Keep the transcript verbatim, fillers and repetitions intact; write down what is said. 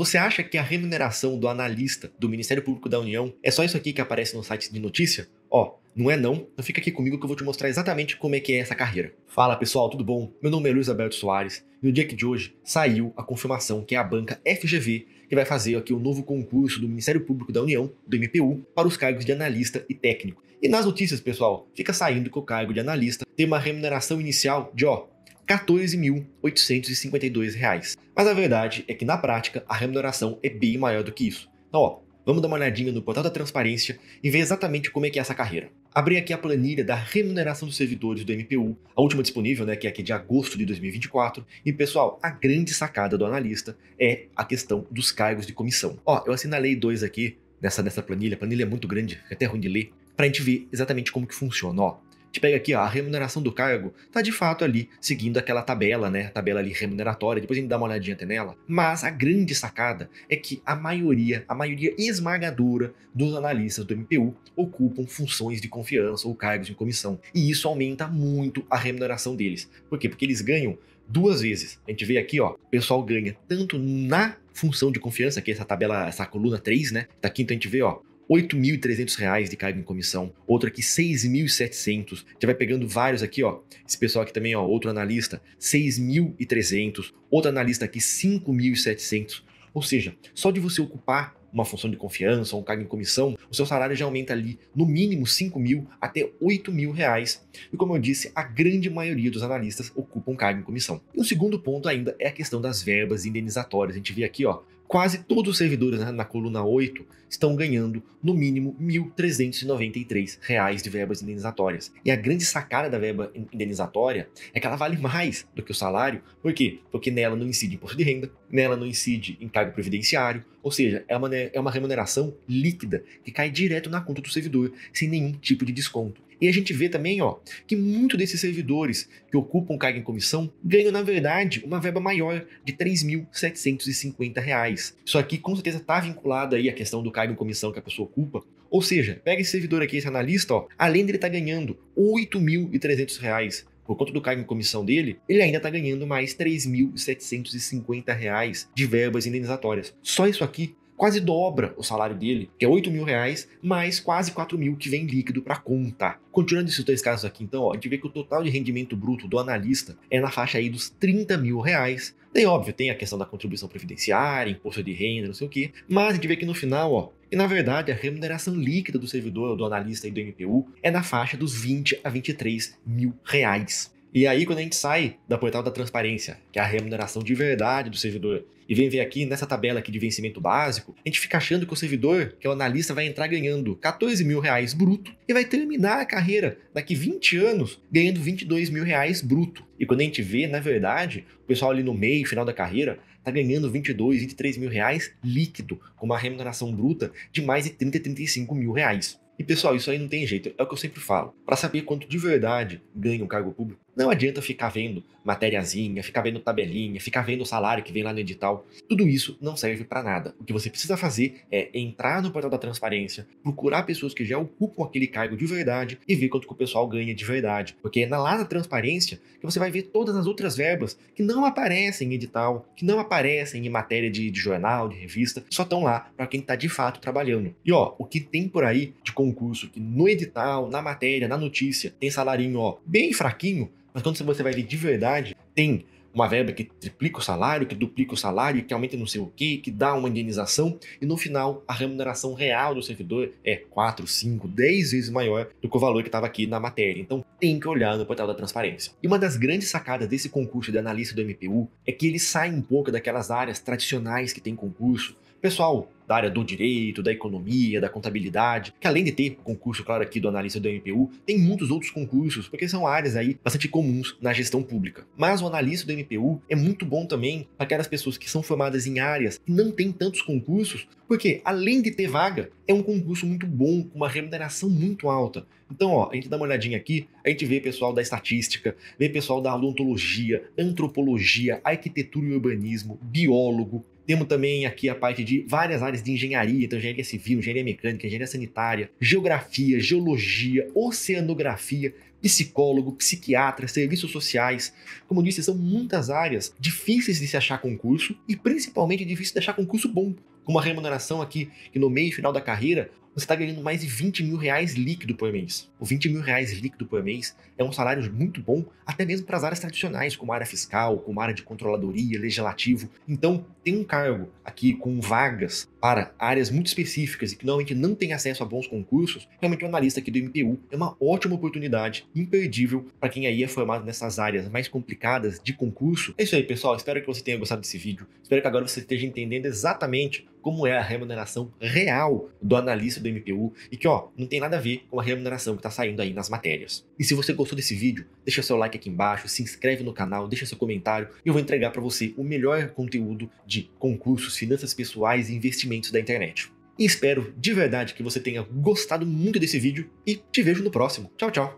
Você acha que a remuneração do analista do Ministério Público da União é só isso aqui que aparece no site de notícia? Ó, não é não, então fica aqui comigo que eu vou te mostrar exatamente como é que é essa carreira. Fala pessoal, tudo bom? Meu nome é Luiz Alberto Soares e no dia de hoje saiu a confirmação que é a banca F G V que vai fazer aqui o novo concurso do Ministério Público da União, do M P U, para os cargos de analista e técnico. E nas notícias, pessoal, fica saindo que o cargo de analista tem uma remuneração inicial de, ó, quatorze mil oitocentos e cinquenta e dois reais. Mas a verdade é que na prática a remuneração é bem maior do que isso. Então, ó, vamos dar uma olhadinha no Portal da Transparência e ver exatamente como é que é essa carreira. Abri aqui a planilha da remuneração dos servidores do M P U, a última disponível, né, que é aqui de agosto de dois mil e vinte e quatro. E, pessoal, a grande sacada do analista é a questão dos cargos de comissão. Ó, eu assinalei dois aqui nessa, nessa planilha. A planilha é muito grande, é até ruim de ler, pra gente ver exatamente como que funciona, ó. A gente pega aqui, ó, a remuneração do cargo tá de fato ali seguindo aquela tabela, né? A tabela ali remuneratória, depois a gente dá uma olhadinha até nela. Mas a grande sacada é que a maioria, a maioria esmagadora dos analistas do M P U ocupam funções de confiança ou cargos em comissão. E isso aumenta muito a remuneração deles. Por quê? Porque eles ganham duas vezes. A gente vê aqui, ó, o pessoal ganha tanto na função de confiança, que é essa tabela, essa coluna três, né? Tá aqui, então a gente vê, ó, oito mil e trezentos reais de cargo em comissão, outro aqui seis mil e setecentos, já vai pegando vários aqui, ó, esse pessoal aqui também, ó, outro analista, seis mil e trezentos, outro analista aqui, cinco mil e setecentos, ou seja, só de você ocupar uma função de confiança ou um cargo em comissão, o seu salário já aumenta ali no mínimo cinco mil até oito mil reais. E como eu disse, a grande maioria dos analistas ocupam cargo em comissão. E o segundo ponto ainda é a questão das verbas indenizatórias. A gente vê aqui, ó, quase todos os servidores, né, na coluna oito estão ganhando no mínimo mil trezentos e noventa e três reais de verbas indenizatórias. E a grande sacada da verba indenizatória é que ela vale mais do que o salário. Por quê? Porque nela não incide imposto de renda, nela não incide em cargo previdenciário, ou seja, é uma, é uma remuneração líquida que cai direto na conta do servidor, sem nenhum tipo de desconto. E a gente vê também, ó, que muitos desses servidores que ocupam cargo em comissão ganham, na verdade, uma verba maior de três mil setecentos e cinquenta reais. Isso aqui, com certeza, está vinculado aí à questão do cargo em comissão que a pessoa ocupa. Ou seja, pega esse servidor aqui, esse analista, ó, além dele estar ganhando oito mil e trezentos reais por conta do cargo em comissão dele, ele ainda está ganhando mais três mil setecentos e cinquenta reais de verbas indenizatórias. Só isso aqui quase dobra o salário dele, que é oito mil reais, mais quase quatro mil que vem líquido para conta. Continuando esses três casos aqui, então, ó, a gente vê que o total de rendimento bruto do analista é na faixa aí dos trinta mil reais. Daí, óbvio, tem a questão da contribuição previdenciária, imposto de renda, não sei o quê, mas a gente vê que no final, ó, e na verdade a remuneração líquida do servidor, do analista e do M P U é na faixa dos vinte a vinte e três mil reais. E aí, quando a gente sai da Portal da Transparência, que é a remuneração de verdade do servidor, e vem ver aqui nessa tabela aqui de vencimento básico, a gente fica achando que o servidor, que é o analista, vai entrar ganhando quatorze mil reais bruto e vai terminar a carreira daqui vinte anos ganhando vinte e dois mil reais bruto. E quando a gente vê, na verdade, o pessoal ali no meio, final da carreira, tá ganhando vinte e dois, vinte e três mil reais líquido, com uma remuneração bruta de mais de trinta, trinta e cinco mil reais. E pessoal, isso aí não tem jeito, é o que eu sempre falo. Para saber quanto de verdade ganha um cargo público, não adianta ficar vendo matériazinha, ficar vendo tabelinha, ficar vendo o salário que vem lá no edital. Tudo isso não serve para nada. O que você precisa fazer é entrar no Portal da Transparência, procurar pessoas que já ocupam aquele cargo de verdade e ver quanto que o pessoal ganha de verdade. Porque é lá na transparência que você vai ver todas as outras verbas que não aparecem em edital, que não aparecem em matéria de, de jornal, de revista, só estão lá para quem está de fato trabalhando. E ó, o que tem por aí de concurso que no edital, na matéria, na notícia, tem salarinho, ó, bem fraquinho, mas quando você vai ver de verdade, tem uma verba que triplica o salário, que duplica o salário, que aumenta não sei o que, que dá uma indenização, e no final a remuneração real do servidor é quatro, cinco, dez vezes maior do que o valor que estava aqui na matéria. Então tem que olhar no Portal da Transparência. E uma das grandes sacadas desse concurso de analista do M P U é que ele sai um pouco daquelas áreas tradicionais que tem concurso. Pessoal da área do direito, da economia, da contabilidade, que além de ter o concurso, claro, aqui do analista do M P U, tem muitos outros concursos, porque são áreas aí bastante comuns na gestão pública. Mas o analista do M P U é muito bom também para aquelas pessoas que são formadas em áreas que não tem tantos concursos, porque além de ter vaga, é um concurso muito bom, com uma remuneração muito alta. Então, ó, a gente dá uma olhadinha aqui, a gente vê pessoal da estatística, vê pessoal da odontologia, antropologia, arquitetura e urbanismo, biólogo. Temos também aqui a parte de várias áreas de engenharia, então engenharia civil, engenharia mecânica, engenharia sanitária, geografia, geologia, oceanografia, psicólogo, psiquiatra, serviços sociais. Como disse, são muitas áreas difíceis de se achar concurso e principalmente difícil de achar concurso bom, com uma remuneração aqui que no meio final da carreira você está ganhando mais de vinte mil reais líquido por mês. O vinte mil reais líquido por mês é um salário muito bom, até mesmo para as áreas tradicionais, como a área fiscal, como a área de controladoria, legislativo. Então, tem um cargo aqui com vagas para áreas muito específicas e que normalmente não tem acesso a bons concursos, realmente o analista aqui do M P U é uma ótima oportunidade, imperdível, para quem aí é formado nessas áreas mais complicadas de concurso. É isso aí, pessoal. Espero que você tenha gostado desse vídeo. Espero que agora você esteja entendendo exatamente como é a remuneração real do analista do M P U e que, ó, não tem nada a ver com a remuneração que tá saindo aí nas matérias. E se você gostou desse vídeo, deixa seu like aqui embaixo, se inscreve no canal, deixa seu comentário e eu vou entregar para você o melhor conteúdo de concursos, finanças pessoais e investimentos da internet. E espero de verdade que você tenha gostado muito desse vídeo e te vejo no próximo. Tchau, tchau!